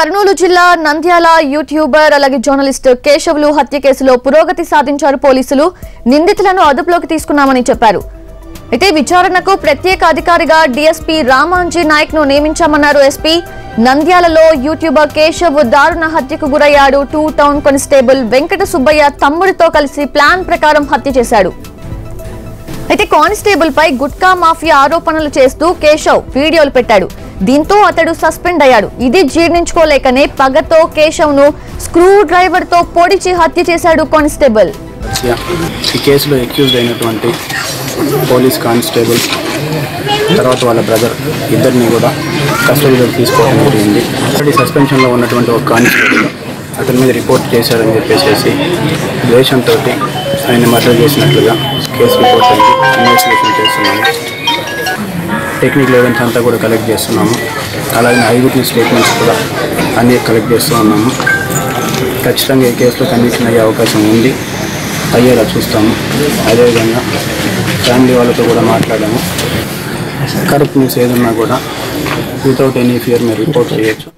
కర్నూలు జిల్లా నంద్యాల యూట్యూబర్ అలాగే జర్నలిస్ట్ కేశవులు హత్య కేసులో పురోగతి సాధించారు పోలీసులు. నిందితులను అదుపులోకి తీసుకున్నామని చెప్పారు. అయితే విచారణకు ప్రత్యేక అధికారిగా డీఎస్పీ రామాంజీ నాయక్ ను నియమించామన్నారు ఎస్పీ. నంద్యాలలో యూట్యూబర్ కేశవ్ దారుణ హత్యకు గురయ్యాడు. 2 టౌన్ కానిస్టేబుల్ వెంకట సుబ్బయ్య తమ్ముడితో కలిసి ప్లాన్ ప్రకారం హత్య చేశాడు. అయితే కానిస్టేబుల్ పై గుట్కా మాఫియా ఆరోపణలు చేస్తూ కేశవ్ వీడియోలు పెట్టాడు. దీంతో అతడు సస్పెండ్ అయ్యాడు. ఇది జీర్ణించుకోలేకనే పగతో కేశవ్ను స్క్రూ డ్రైవర్ తో పొడిచి హత్య చేశాడు కానిస్టేబుల్. ఈ కేసులో అక్యూజ్డ్ అయినటువంటి పోలీస్ కానిస్టేబుల్ తర్వాత వాళ్ళ బ్రదర్ ఇద్దరిని కూడా కస్టడీలోకి తీసుకోవడం జరిగింది. అతడి సస్పెన్షన్లో ఉన్నటువంటి ఒక కానిస్టేబుల్ అతని మీద రిపోర్ట్ చేశారని చెప్పేసి ద్వేషంతో ఆయన మర్డర్ చేసినట్లుగా కేసు రిపోర్ట్ అయింది. ఇన్వెస్టిగేషన్ చేస్తున్నాము. టెక్నికల్ ఎవిడెన్స్ అంతా కూడా కలెక్ట్ చేస్తున్నాము. అలాగే ఐదుగురి స్టేట్మెంట్స్ కూడా అన్నీ కలెక్ట్ చేస్తూ ఉన్నాము. ఖచ్చితంగా ఈ కేసులో కన్విక్షన్ అయ్యే అవకాశం ఉంది, అయ్యేలా చూస్తాము. అదేవిధంగా ఫ్యామిలీ వాళ్ళతో కూడా మాట్లాడాము. కరెక్ట్ న్యూస్ ఏదన్నా కూడా వితౌట్ ఎనీ ఫియర్ మీరు రిపోర్ట్ చేయొచ్చు.